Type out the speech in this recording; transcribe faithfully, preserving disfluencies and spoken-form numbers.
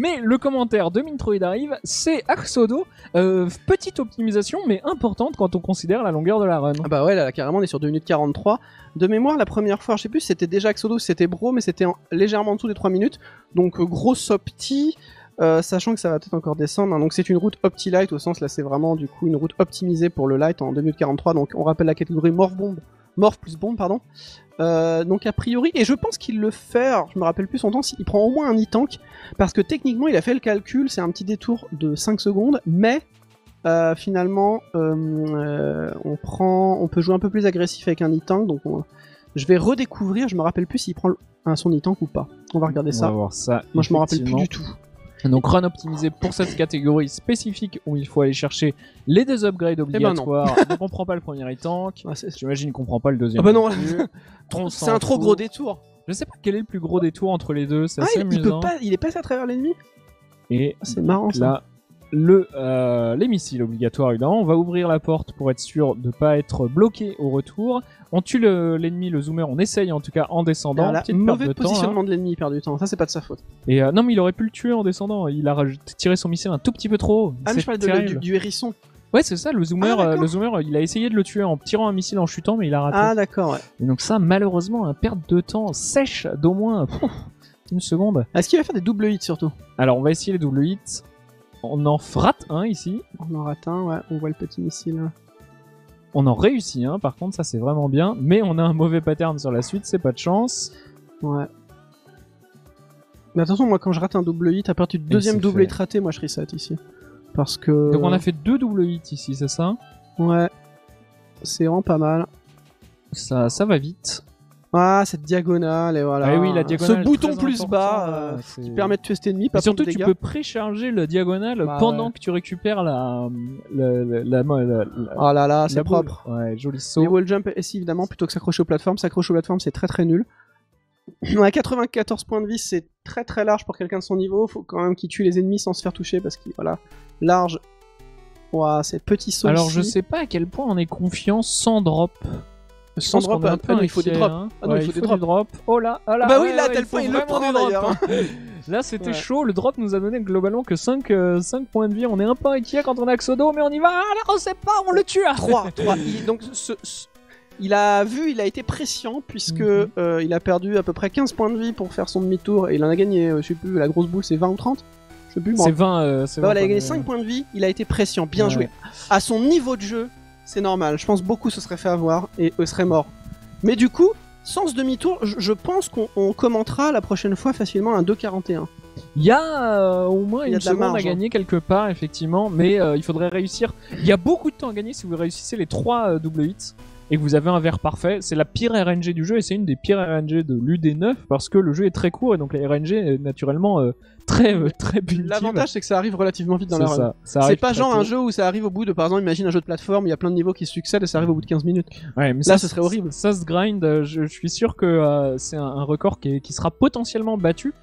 Mais le commentaire de Mintroid arrive, c'est Axodo, euh, petite optimisation mais importante quand on considère la longueur de la run. Ah bah ouais, là carrément on est sur deux minutes quarante-trois. De mémoire, la première fois, je sais plus, c'était déjà Axodo, c'était Bro, mais c'était en... légèrement en dessous des trois minutes. Donc euh, gros opti, euh, sachant que ça va peut-être encore descendre. Hein. Donc c'est une route opti-light, au sens là c'est vraiment du coup une route optimisée pour le light en deux minutes quarante-trois. Donc on rappelle la catégorie morbombe. Morph plus bombe, pardon. Euh, donc a priori, et je pense qu'il le fait, alors je me rappelle plus son temps, il prend au moins un e-tank, parce que techniquement il a fait le calcul, c'est un petit détour de cinq secondes, mais euh, finalement euh, euh, on prend, on peut jouer un peu plus agressif avec un e-tank, donc on, je vais redécouvrir, je me rappelle plus s'il prend un son e-tank ou pas. On va regarder on ça. Va voir ça. Moi je me rappelle plus du tout. Donc run optimisé pour cette catégorie spécifique où il faut aller chercher les deux upgrades obligatoires. Eh ben donc on prend pas le premier e-tank, ah, j'imagine qu'on prend pas le deuxième. Ah bah non, c'est un trop gros détour. Je sais pas quel est le plus gros détour entre les deux, c'est ah, assez il, amusant. Il, peut pas, il est passé à travers l'ennemi. Et ah, c'est marrant ça. Là, le, euh, les missiles obligatoires évidemment, on va ouvrir la porte pour être sûr de pas être bloqué au retour. On tue l'ennemi, le, le zoomer, on essaye en tout cas en descendant. Là, mauvais de positionnement temps, hein. de l'ennemi, il perd du temps, ça c'est pas de sa faute. Et euh, non mais il aurait pu le tuer en descendant, il a tiré son missile un tout petit peu trop haut. Ah mais je parle de, du, du hérisson. Ouais c'est ça, le zoomer, ah, le zoomer il a essayé de le tuer en tirant un missile en chutant mais il a raté. Ah d'accord ouais. Et donc ça malheureusement, un perte de temps sèche d'au moins pff, une seconde. Est-ce qu'il va faire des double hits surtout? Alors on va essayer les double hits. On en rate un ici. On en rate un, ouais, on voit le petit missile. On en réussit un, hein, par contre, ça c'est vraiment bien. Mais on a un mauvais pattern sur la suite, c'est pas de chance. Ouais. Mais attention, moi quand je rate un double hit, à partir du deuxième double hit raté, moi je reset ici. Parce que. Donc on a fait deux double hits ici, c'est ça? Ouais. C'est vraiment pas mal. Ça, ça va vite. Ah, cette diagonale, et voilà. Ah oui, la diagonale, ce bouton plus bas euh, qui permet de tuer cet ennemi. Et surtout, tu peux précharger la diagonale bah, pendant ouais. que tu récupères la. la, la, la, la ah là là, c'est propre. Ouais, joli saut. Les wall jump, et si évidemment, plutôt que s'accrocher aux plateformes, s'accrocher aux plateformes, c'est très très nul. On a quatre-vingt-quatorze points de vie, c'est très très large pour quelqu'un de son niveau. Faut quand même qu'il tue les ennemis sans se faire toucher parce qu'il. Voilà, large. Ouah, ces petits sauts. Alors, ici. Je sais pas à quel point on est confiant sans drop. Sans drop, un peu ah non, il faut des drops. Hein. Ah non, ouais, il faut, il faut des, faut des drops. drops. Oh là, oh là. Bah oui, là, tel point, il le prend d'ailleurs. Là, c'était ouais. chaud. Le drop nous a donné globalement que cinq, euh, cinq points de vie. On est un peu inquiet quand on a Axodo, mais on y va. Ah là, on sait pas, on le tue. trois, trois. Il, donc, ce, ce, il a vu, il a été prescient, puisque mm-hmm. euh, il a perdu à peu près quinze points de vie pour faire son demi-tour. Et il en a gagné, je sais plus, la grosse boule, c'est vingt ou trente. Je sais plus. Bon. C'est vingt. Euh, c'est voilà, il a gagné cinq points de vie. Il a été prescient. Bien ouais. joué. À son niveau de jeu. C'est normal, je pense beaucoup se seraient fait avoir et eux seraient morts. Mais du coup, sans ce demi-tour, je, je pense qu'on commentera la prochaine fois facilement un deux quarante et un. Il y a euh, au moins il y a une seconde marge, à gagner hein. quelque part, effectivement, mais euh, il faudrait réussir. Il y a beaucoup de temps à gagner si vous réussissez les trois euh, double hits et que vous avez un verre parfait. C'est la pire R N G du jeu et c'est une des pires R N G de l'U D neuf parce que le jeu est très court et donc la R N G est naturellement... Euh, Très, très punitive. L'avantage c'est que ça arrive relativement vite dans la run. C'est pas genre un jeu où ça arrive au bout de, par exemple, imagine un jeu de plateforme, il y a plein de niveaux qui se succèdent et ça arrive au bout de quinze minutes. Ouais, mais là ça, ce serait horrible. Ça se grind, je, je suis sûr que euh, c'est un, un record qui, est, qui sera potentiellement battu